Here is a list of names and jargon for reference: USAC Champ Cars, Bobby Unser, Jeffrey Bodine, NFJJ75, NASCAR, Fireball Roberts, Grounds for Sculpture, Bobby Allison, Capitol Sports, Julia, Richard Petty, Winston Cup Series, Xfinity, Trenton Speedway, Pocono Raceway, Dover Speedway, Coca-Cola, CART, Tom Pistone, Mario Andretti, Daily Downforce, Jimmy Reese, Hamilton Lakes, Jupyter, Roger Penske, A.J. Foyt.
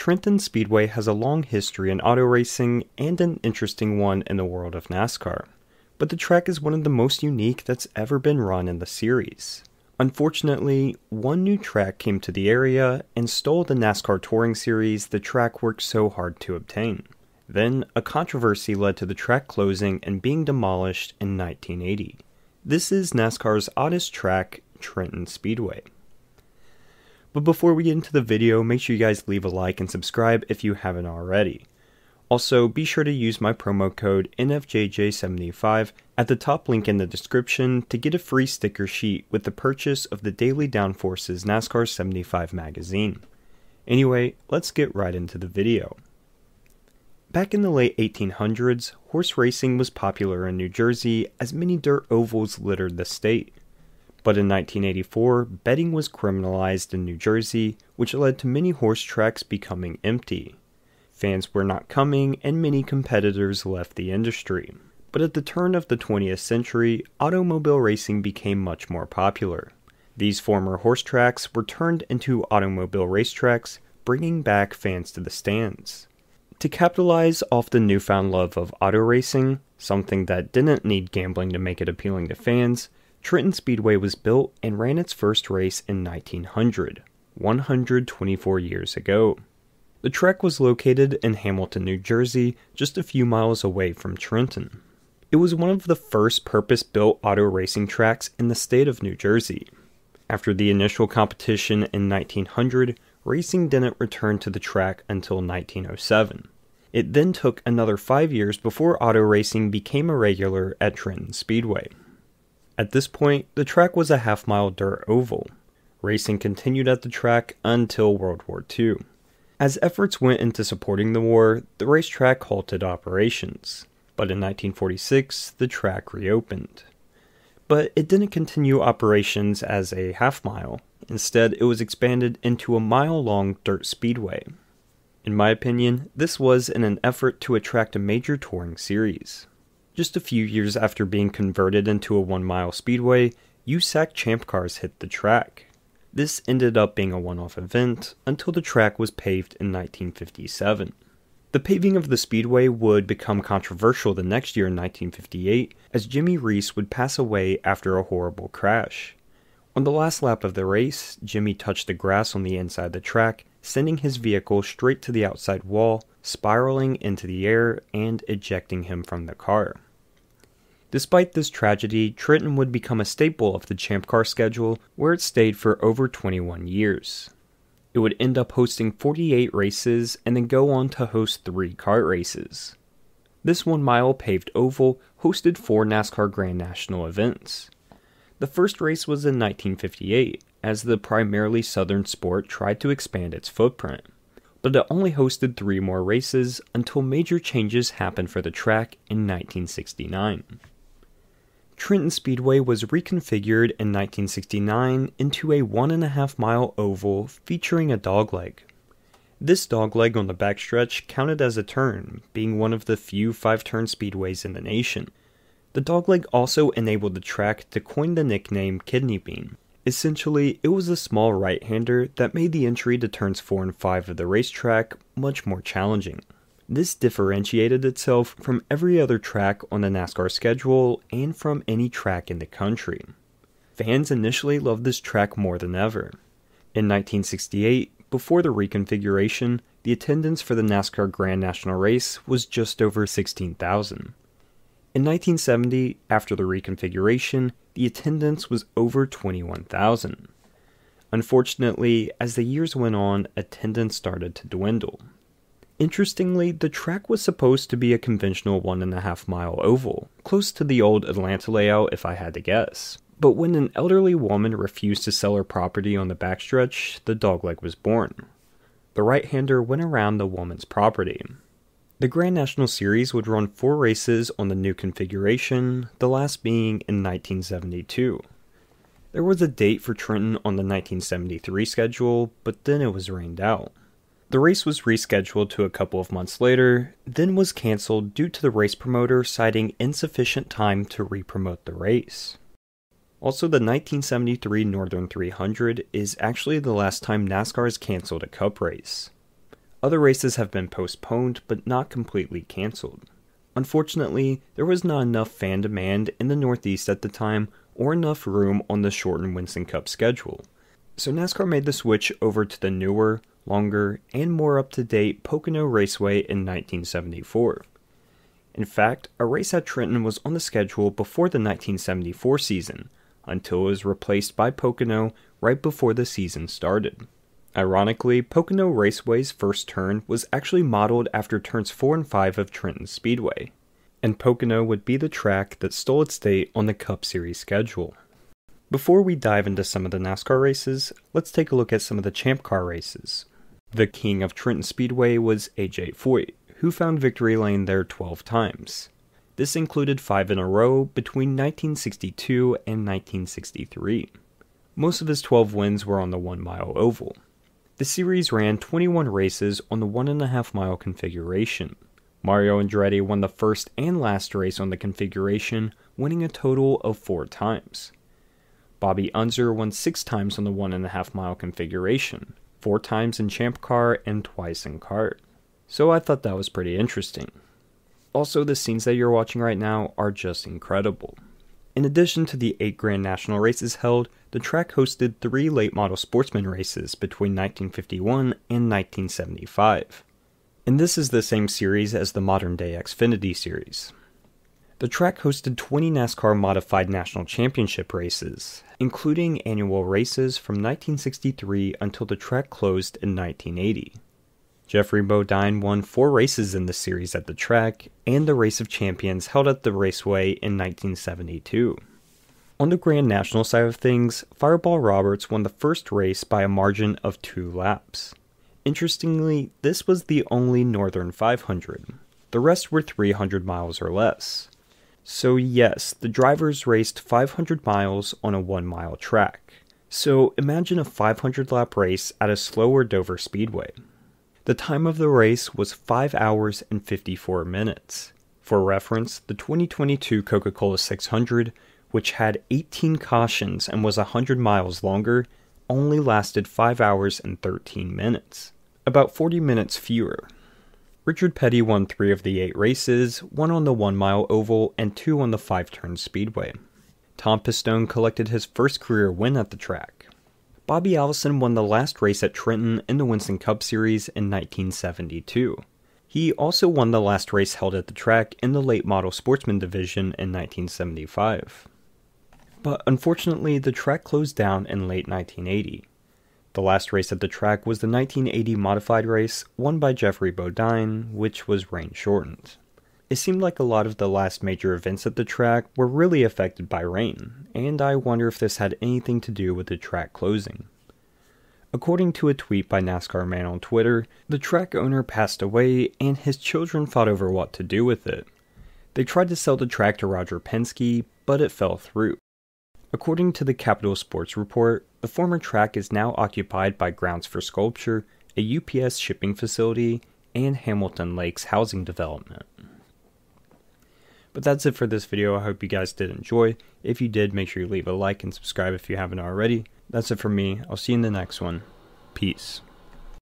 Trenton Speedway has a long history in auto racing and an interesting one in the world of NASCAR, but the track is one of the most unique that's ever been run in the series. Unfortunately, one new track came to the area and stole the NASCAR Touring Series the track worked so hard to obtain. Then, a controversy led to the track closing and being demolished in 1980. This is NASCAR's oddest track, Trenton Speedway. But before we get into the video, make sure you guys leave a like and subscribe if you haven't already. Also, be sure to use my promo code NFJJ75 at the top link in the description to get a free sticker sheet with the purchase of the Daily Downforce's NASCAR 75 magazine. Anyway, let's get right into the video. Back in the late 1800s, horse racing was popular in New Jersey as many dirt ovals littered the state. But in 1984, betting was criminalized in New Jersey, which led to many horse tracks becoming empty. Fans were not coming, and many competitors left the industry. But at the turn of the 20th century, automobile racing became much more popular. These former horse tracks were turned into automobile racetracks, bringing back fans to the stands. To capitalize off the newfound love of auto racing, something that didn't need gambling to make it appealing to fans, Trenton Speedway was built and ran its first race in 1900, 124 years ago. The track was located in Hamilton, New Jersey, just a few miles away from Trenton. It was one of the first purpose-built auto racing tracks in the state of New Jersey. After the initial competition in 1900, racing didn't return to the track until 1907. It then took another 5 years before auto racing became a regular at Trenton Speedway. At this point, the track was a half-mile dirt oval. Racing continued at the track until World War II. As efforts went into supporting the war, the racetrack halted operations. But in 1946, the track reopened. But it didn't continue operations as a half-mile. Instead, it was expanded into a mile-long dirt speedway. In my opinion, this was in an effort to attract a major touring series. Just a few years after being converted into a 1-mile speedway, USAC Champ Cars hit the track. This ended up being a one-off event until the track was paved in 1957. The paving of the speedway would become controversial the next year in 1958, as Jimmy Reese would pass away after a horrible crash. On the last lap of the race, Jimmy touched the grass on the inside of the track, sending his vehicle straight to the outside wall, spiraling into the air and ejecting him from the car. Despite this tragedy, Trenton would become a staple of the Champ Car schedule, where it stayed for over 21 years. It would end up hosting 48 races and then go on to host 3 kart races. This 1-mile paved oval hosted 4 NASCAR Grand National events. The first race was in 1958, as the primarily southern sport tried to expand its footprint. But it only hosted 3 more races until major changes happened for the track in 1969. Trenton Speedway was reconfigured in 1969 into a 1.5-mile oval featuring a dogleg. This dogleg on the backstretch counted as a turn, being one of the few 5-turn speedways in the nation. The dogleg also enabled the track to coin the nickname Kidney Bean. Essentially, it was a small right-hander that made the entry to turns 4 and 5 of the racetrack much more challenging. This differentiated itself from every other track on the NASCAR schedule and from any track in the country. Fans initially loved this track more than ever. In 1968, before the reconfiguration, the attendance for the NASCAR Grand National Race was just over 16,000. In 1970, after the reconfiguration, the attendance was over 21,000. Unfortunately, as the years went on, attendance started to dwindle. Interestingly, the track was supposed to be a conventional 1.5-mile oval, close to the old Atlanta layout if I had to guess. But when an elderly woman refused to sell her property on the backstretch, the dogleg was born. The right-hander went around the woman's property. The Grand National Series would run 4 races on the new configuration, the last being in 1972. There was a date for Trenton on the 1973 schedule, but then it was rained out. The race was rescheduled to a couple of months later, then was cancelled due to the race promoter citing insufficient time to re-promote the race. Also, the 1973 Northern 300 is actually the last time NASCAR has cancelled a cup race. Other races have been postponed but not completely canceled. Unfortunately, there was not enough fan demand in the Northeast at the time or enough room on the shortened Winston Cup schedule. So NASCAR made the switch over to the newer, longer, and more up-to-date Pocono Raceway in 1974. In fact, a race at Trenton was on the schedule before the 1974 season, until it was replaced by Pocono right before the season started. Ironically, Pocono Raceway's first turn was actually modeled after turns 4 and 5 of Trenton Speedway, and Pocono would be the track that stole its date on the Cup Series schedule. Before we dive into some of the NASCAR races, let's take a look at some of the Champ Car races. The king of Trenton Speedway was A.J. Foyt, who found victory lane there 12 times. This included 5 in a row between 1962 and 1963. Most of his 12 wins were on the 1-mile oval. The series ran 21 races on the 1.5-mile configuration. Mario Andretti won the first and last race on the configuration, winning a total of 4 times. Bobby Unser won 6 times on the 1.5-mile configuration, 4 times in Champ Car and twice in CART. So I thought that was pretty interesting. Also, the scenes that you're watching right now are just incredible. In addition to the 8 Grand National races held, the track hosted 3 late model sportsman races between 1951 and 1975. And this is the same series as the modern day Xfinity series. The track hosted 20 NASCAR modified national championship races, including annual races from 1963 until the track closed in 1980. Jeffrey Bodine won 4 races in the series at the track, and the Race of Champions held at the Raceway in 1972. On the Grand National side of things, Fireball Roberts won the first race by a margin of 2 laps. Interestingly, this was the only Northern 500. The rest were 300 miles or less. So yes, the drivers raced 500 miles on a 1-mile track. So imagine a 500-lap race at a slower Dover Speedway. The time of the race was 5 hours and 54 minutes. For reference, the 2022 Coca-Cola 600, which had 18 cautions and was 100 miles longer, only lasted 5 hours and 13 minutes, about 40 minutes fewer. Richard Petty won 3 of the 8 races, 1 on the 1-mile oval and 2 on the 5-turn speedway. Tom Pistone collected his first career win at the track. Bobby Allison won the last race at Trenton in the Winston Cup Series in 1972. He also won the last race held at the track in the late model sportsman division in 1975. But unfortunately, the track closed down in late 1980. The last race at the track was the 1980 modified race, won by Jeffrey Bodine, which was rain shortened. It seemed like a lot of the last major events at the track were really affected by rain, and I wonder if this had anything to do with the track closing. According to a tweet by NASCAR Man on Twitter, the track owner passed away and his children fought over what to do with it. They tried to sell the track to Roger Penske, but it fell through. According to the Capitol Sports report, the former track is now occupied by Grounds for Sculpture, a UPS shipping facility, and Hamilton Lakes housing development. But that's it for this video. I hope you guys did enjoy. If you did, make sure you leave a like and subscribe if you haven't already. That's it for me. I'll see you in the next one. Peace.